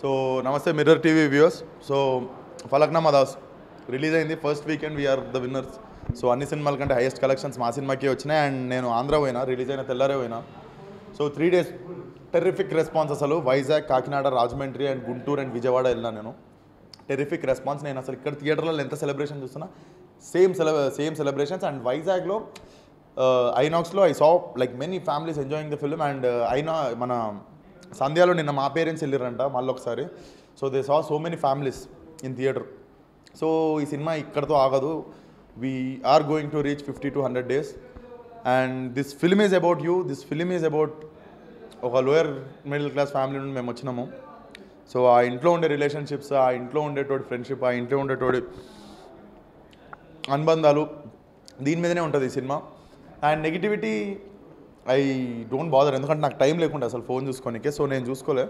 So, namaste Mirror TV viewers. So, Falaknuma Das release in the first weekend we are the winners. So, Anni Cinemal kante highest collections ma cinema ki vachina and nenu Andhra poyina release ayina tellare poyina. So, 3 days terrific response asalu Vizag, Kakhinada, Rajmantri and Guntur and Vijayawada ella nenu. Terrific response nenu asalu ikkada theater lo entha celebration chustuna same celebrations and Vizag lo Ainox lo I saw like many families enjoying the film and mana Sandhya lo ninna ma parents elliranta mallokasari so they saw so many families in theater so ee cinema ikkada tho agadu we are going to reach 50 to 100 days and this film is about you this film is about oka lower middle class family nundi mem vachinamo so aa intlo unde relationships aa intlo unde todi friendship aa intlo unde todi అనుబంధాలు దీని మీదనే ఉంటుంది ఈ cinema and negativity I don't bother ఎందుకంటే నాకు time లేకుండా అసలు phone చూసుకోనికే సో నేను చూసుకోలే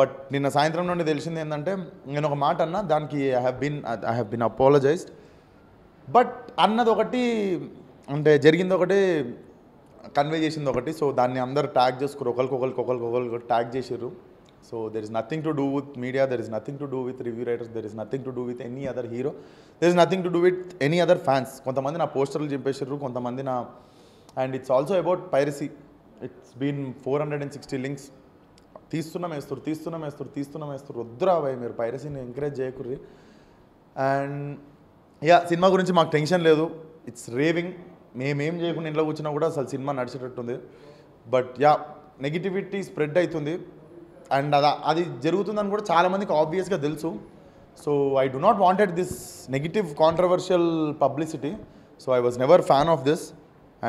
బట్ నిన్న సాయంత్రం నుండి తెలిసింది ఏంటంటే నేను ఒక మాట అన్నా దానికి I have been apologized but అన్నది ఒకటి అంటే జరిగింది ఒకటి కన్వే చేసింది ఒకటి సో దాన్ని అందరు ట్యాగ్ చేసుకురు ఒకరికొకరు ట్యాగ్ చేసిర్రు So there is nothing to do with media, there is nothing to do with review writers, there is nothing to do with any other hero, there is nothing to do with any other fans. Kontamandi na posterlu jimpeshiru, kontamandi na, and it's also about piracy. It's been 460 links. Teestunam esturu. Oddra bhai meer piracy ni encourage cheyakurri. And yeah, cinema gurinchi maaku tension ledu. It's raving. Mem em cheyakunda intlo kuchina kuda asalu cinema nadichetattundi. But yeah, negativity spread aitundi. And అది జరుగుతుందని కూడా చాలా మందికి ఆబ్వియస్గా తెలుసు so I do not wanted this negative controversial publicity so I was never fan of this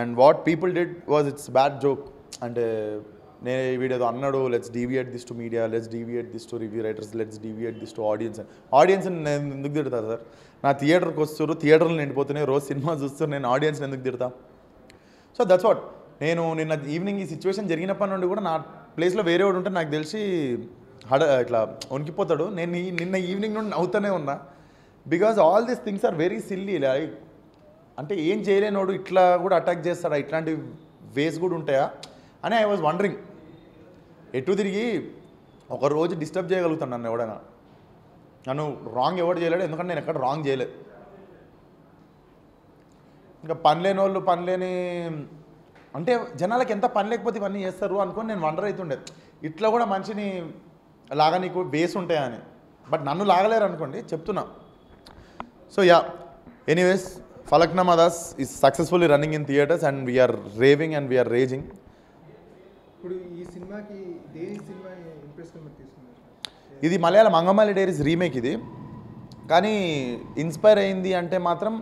and what people did was it's bad joke అంటే నేను వీడేదో అన్నాడు let's deviate this to media let's deviate this to review writers let's deviate this to audience ఆడియన్స్ని నేను ఎందుకు తిడతాను sir నా థియేటర్కి వస్తారు థియేటర్లు నిండిపోతున్నాయి రోజు సినిమా చూస్తారు నేను ఆడియన్స్ని ఎందుకు తిడతా సో దట్స్ వాట్ నేను నిన్న ఈవినింగ్ ఈ సిచ్యువేషన్ జరిగినప్పటి నుండి కూడా నా ప్లేస్లో వేరే వాడు ఉంటే నాకు తెలిసి హడ ఇట్లా వణికిపోతాడు నేను నిన్న ఈవినింగ్ నుండి నవ్వుతూనే ఉన్నా because all these things are very silly like అంటే ఏం చేయలేనోడు ఇట్లా కూడా అటాక్ చేస్తాడా ఇట్లాంటి వేస్ కూడా ఉంటాయా అని ఐ వాజ్ వండరింగ్ ఎటు తిరిగి ఒకరోజు డిస్టర్బ్ చేయగలుగుతాను నన్ను ఎవడైనా నన్ను రాంగ్ ఎవడు చేయలేడు ఎందుకంటే నేను ఎక్కడ రాంగ్ చేయలేదు ఇంకా పనిలేని వాళ్ళు పనిలేని అంటే జనాలకు ఎంత పని లేకపోతే ఇవన్నీ చేస్తారు అనుకుని నేను వండర్ అవుతుండే ఇట్లా కూడా మనిషిని లాగా నీకు బేస్ ఉంటాయని బట్ నన్ను లాగలేరు అనుకోండి చెప్తున్నా so yeah anyways Falaknuma Das is successfully running in theatres and we are raving and we are raging ఇప్పుడు ఈ సినిమాకి ఇది మలయాళం అంగమాలి డైరీస్ రీమేక్ ఇది కానీ ఇన్స్పైర్ అయింది అంటే మాత్రం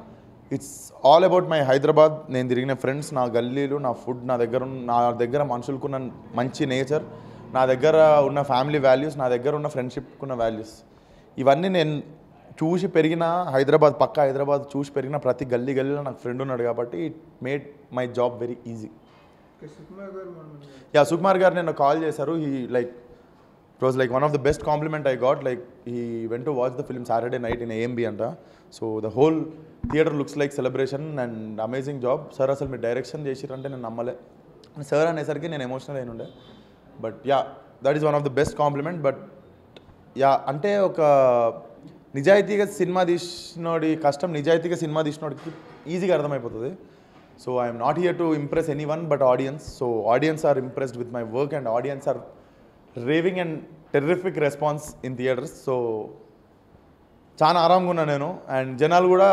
it's all about my Hyderabad నేను తిరిగిన ఫ్రెండ్స్ నా గల్లీలు నా ఫుడ్ నా దగ్గర మనుషులకున్న మంచి నేచర్ నా దగ్గర ఉన్న ఫ్యామిలీ వాల్యూస్ నా దగ్గర ఉన్న ఫ్రెండ్షిప్కున్న వాల్యూస్ ఇవన్నీ నేను చూసి పెరిగిన హైదరాబాద్ పక్క హైదరాబాద్ చూసి పెరిగిన ప్రతి గల్లీలో నాకు ఫ్రెండ్ ఉన్నాడు కాబట్టి it made my job very easy yeah Sukumar garu నేను కాల్ చేశారు he like It was like one of the best compliment I got. Like he went to watch the film Saturday night in AMB and so the whole theater looks like celebration and amazing job. Sir, asal me direction chesir ante nenu nammale. Sir anesariki nenu emotional ayinunde. But yeah, that is one of the best compliment. But yeah, ante oka nijaithiga cinema dishnodi custom nijaithiga cinema dishnodiki easy ga ardhamaipothundi. So I am not here to impress anyone but audience. So audience are impressed with my work and audience are raving and terrific response in theatres so చాలా ఆరాంగా ఉన్నా నేను and జనాలు కూడా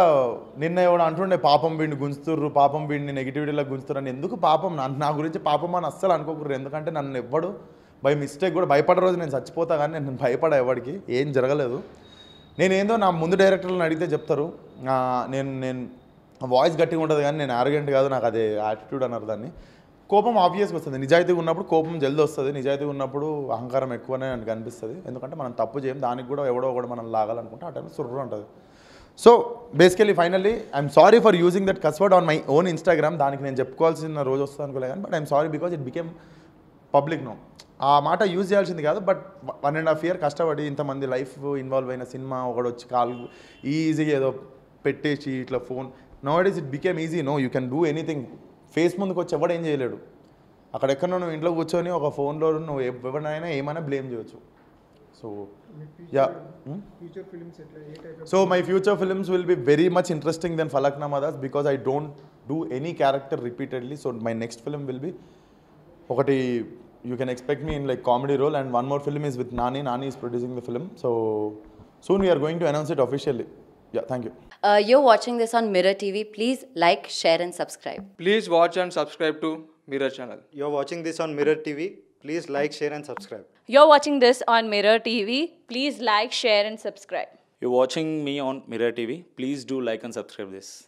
నిన్న కూడా అంటుండే పాపం వీడిని గుంజుతుర్రు పాపం వీడిని నెగిటివిటీలో గుంజుతున్నాను ఎందుకు పాపం నా గురించి పాపం అని అస్సలు అనుకోకూడదు ఎందుకంటే నన్ను ఎవ్వడు బై మిస్టేక్ కూడా భయపడే రోజు నేను చచ్చిపోతా కానీ నేను భయపడా ఎవరికి ఏం జరగలేదు నేనేందో నా ముందు డైరెక్టర్లను అడిగితే చెప్తారు నేను వాయిస్ గట్టిగా ఉంటుంది కానీ నేను ఆర్గెంట్ కాదు నాకు అదే యాటిట్యూడ్ అన్నారు దాన్ని కోపం ఆబ్వియస్గా వస్తుంది నిజాయితీగా ఉన్నప్పుడు కోపం జల్దీ వస్తుంది నిజాయితీగా ఉన్నప్పుడు అహంకారం ఎక్కువనే నాకు అనిపిస్తుంది ఎందుకంటే మనం తప్పు చేయం దానికి కూడా ఎవడో ఒకటి మనం లాగాలనుకుంటే ఆ టైంలో సుర్రు ఉంటుంది so basically finally I'm sorry for using that cuss word on my own Instagram దానికి నేను చెప్పుకోవాల్సిన రోజు వస్తుంది అనుకోలే కానీ but I'm sorry because it became public no ఆ మాట యూజ్ చేయాల్సింది కాదు బట్ 1.5 years కష్టపడి ఇంతమంది లైఫ్ ఇన్వాల్వ్ అయిన సినిమా ఒకటి వచ్చి కాల్ ఈజీగా ఏదో పెట్టేసి ఇట్లా phone now it is it became easy no you can do anything face ముందుకు వచ్చి ఎవడేం చేయలేడు అక్కడెక్కడ నువ్వు ఇంట్లో కూర్చొని ఒక ఫోన్లో నువ్వు ఎవరినైనా ఏమైనా బ్లేమ్ చేయవచ్చు So, yeah. Future films, so my future films will be very much interesting than Falaknuma Das because I don't do any character repeatedly. So my next film will be, you can expect me in like comedy role, and one more film is with Nani. Nani is producing the film. So soon we are going to announce it officially. Yeah, thank you. You're watching this on Mirror TV. Please like, share and subscribe. Please watch and subscribe to Mirror channel. You're watching this on Mirror TV. Please like, share and subscribe. You're watching this on Mirror TV. Please like, share and subscribe. You're watching me on Mirror TV. Please do like and subscribe this.